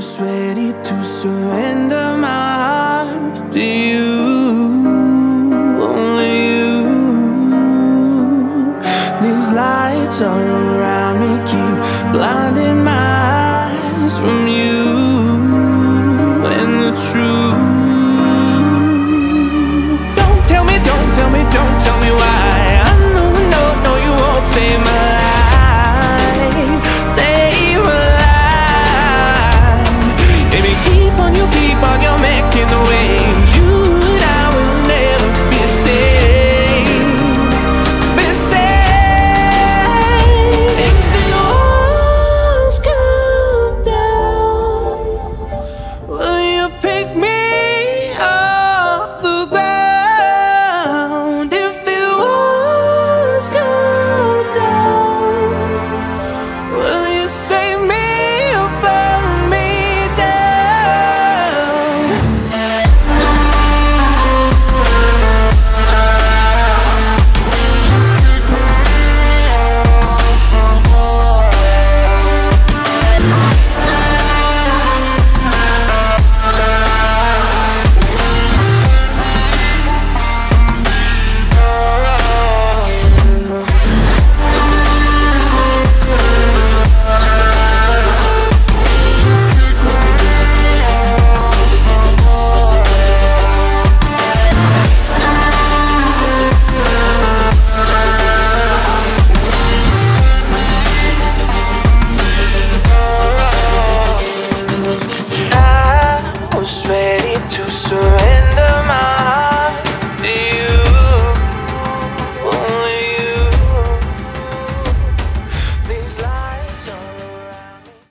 almost ready to surrender my heart to you, only you. These lights all around me keep blinding my eyes from you and the truth.